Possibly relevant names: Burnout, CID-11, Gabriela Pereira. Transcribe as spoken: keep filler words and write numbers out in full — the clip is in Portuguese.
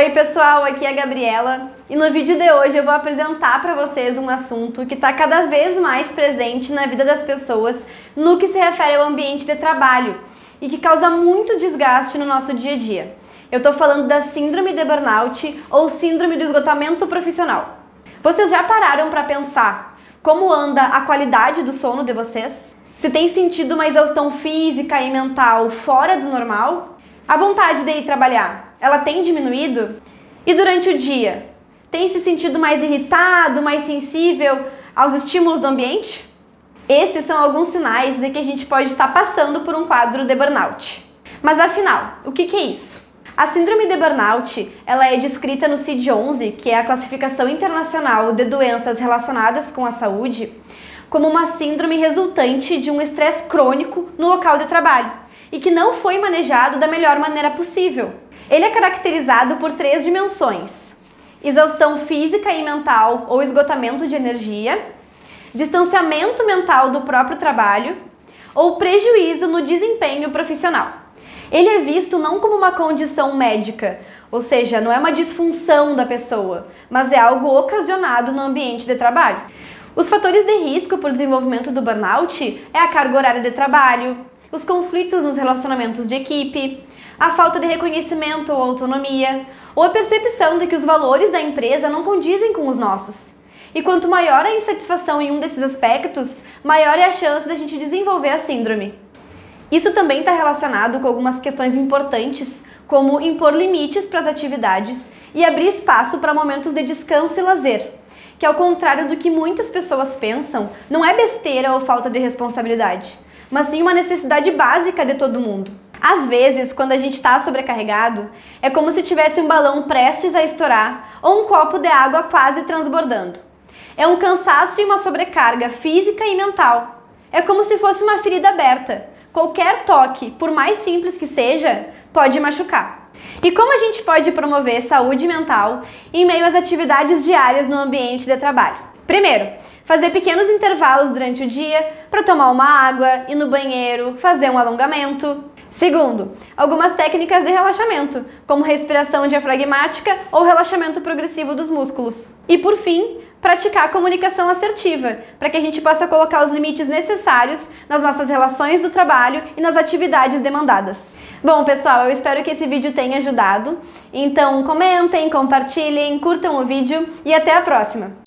Oi pessoal, aqui é a Gabriela e no vídeo de hoje eu vou apresentar para vocês um assunto que está cada vez mais presente na vida das pessoas no que se refere ao ambiente de trabalho e que causa muito desgaste no nosso dia a dia. Eu estou falando da síndrome de burnout ou síndrome do esgotamento profissional. Vocês já pararam para pensar como anda a qualidade do sono de vocês? Se tem sentido uma exaustão física e mental fora do normal? A vontade de ir trabalhar, ela tem diminuído? E durante o dia, tem se sentido mais irritado, mais sensível aos estímulos do ambiente? Esses são alguns sinais de que a gente pode estar passando por um quadro de burnout. Mas afinal, o que é isso? A síndrome de burnout, ela é descrita no C I D onze, que é a classificação internacional de doenças relacionadas com a saúde, como uma síndrome resultante de um estresse crônico no local de trabalho e que não foi manejado da melhor maneira possível. Ele é caracterizado por três dimensões: exaustão física e mental ou esgotamento de energia, distanciamento mental do próprio trabalho ou prejuízo no desempenho profissional. Ele é visto não como uma condição médica, ou seja, não é uma disfunção da pessoa, mas é algo ocasionado no ambiente de trabalho. Os fatores de risco para o desenvolvimento do burnout é a carga horária de trabalho, os conflitos nos relacionamentos de equipe, a falta de reconhecimento ou autonomia, ou a percepção de que os valores da empresa não condizem com os nossos. E quanto maior a insatisfação em um desses aspectos, maior é a chance da gente desenvolver a síndrome. Isso também está relacionado com algumas questões importantes, como impor limites para as atividades e abrir espaço para momentos de descanso e lazer, que, ao contrário do que muitas pessoas pensam, não é besteira ou falta de responsabilidade, mas sim uma necessidade básica de todo mundo. Às vezes, quando a gente está sobrecarregado, é como se tivesse um balão prestes a estourar ou um copo de água quase transbordando. É um cansaço e uma sobrecarga física e mental. É como se fosse uma ferida aberta. Qualquer toque, por mais simples que seja, pode machucar. E como a gente pode promover saúde mental em meio às atividades diárias no ambiente de trabalho? Primeiro, fazer pequenos intervalos durante o dia para tomar uma água, ir no banheiro, fazer um alongamento. Segundo, algumas técnicas de relaxamento, como respiração diafragmática ou relaxamento progressivo dos músculos. E por fim, praticar a comunicação assertiva, para que a gente possa colocar os limites necessários nas nossas relações do trabalho e nas atividades demandadas. Bom, pessoal, eu espero que esse vídeo tenha ajudado. Então, comentem, compartilhem, curtam o vídeo e até a próxima!